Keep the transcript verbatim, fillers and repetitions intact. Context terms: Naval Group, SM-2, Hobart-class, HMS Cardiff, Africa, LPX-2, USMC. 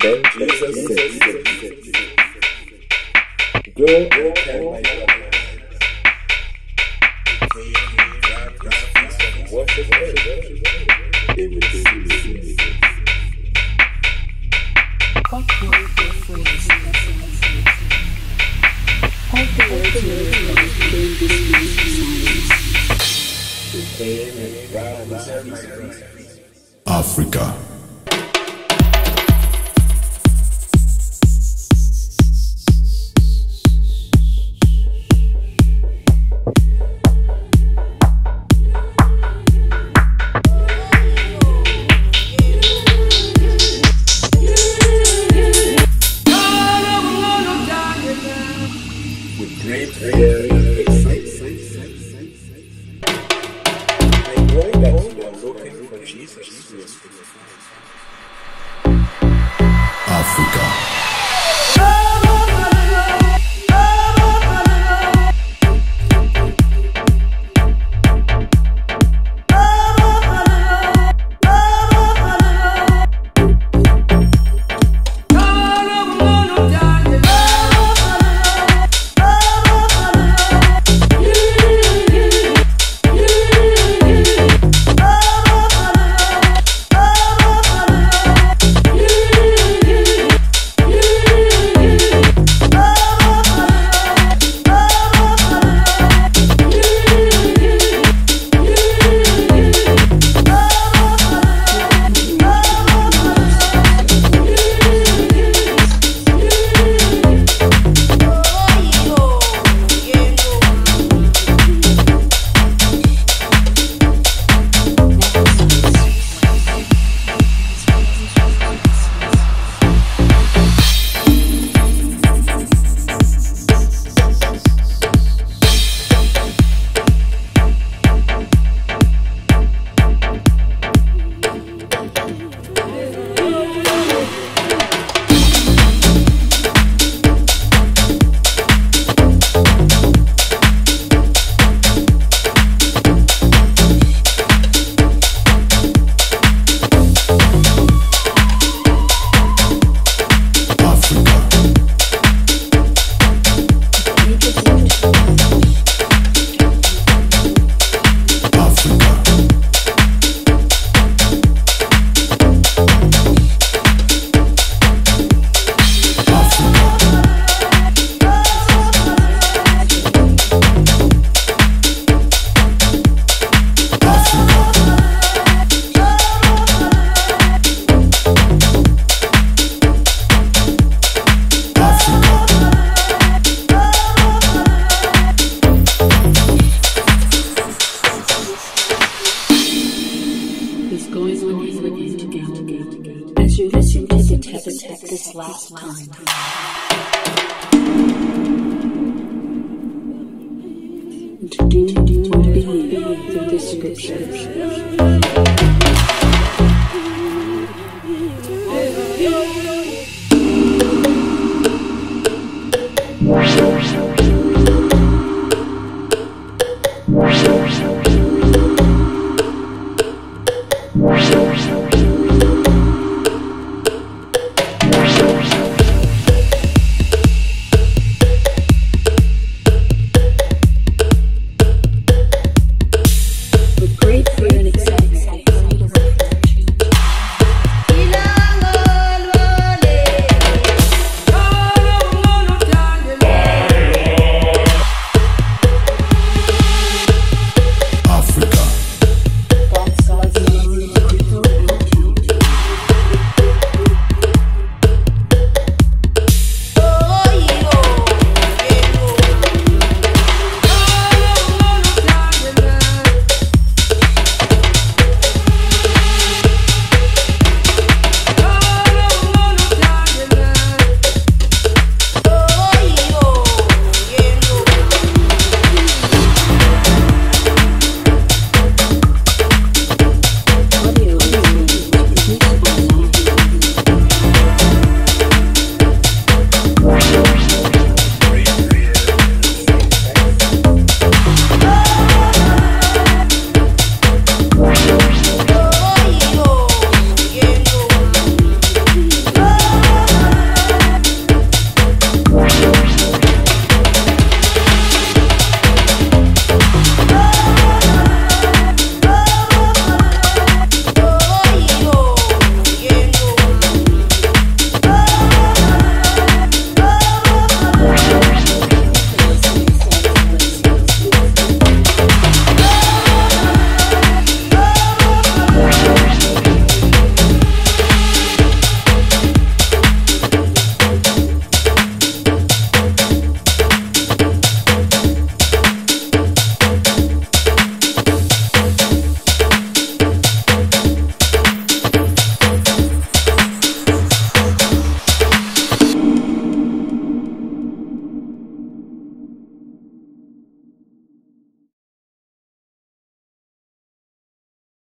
Then Jesus said, Go and tell my brother. Worship me. They will see me. What do you do for Africa. To do, to do, to believe the description.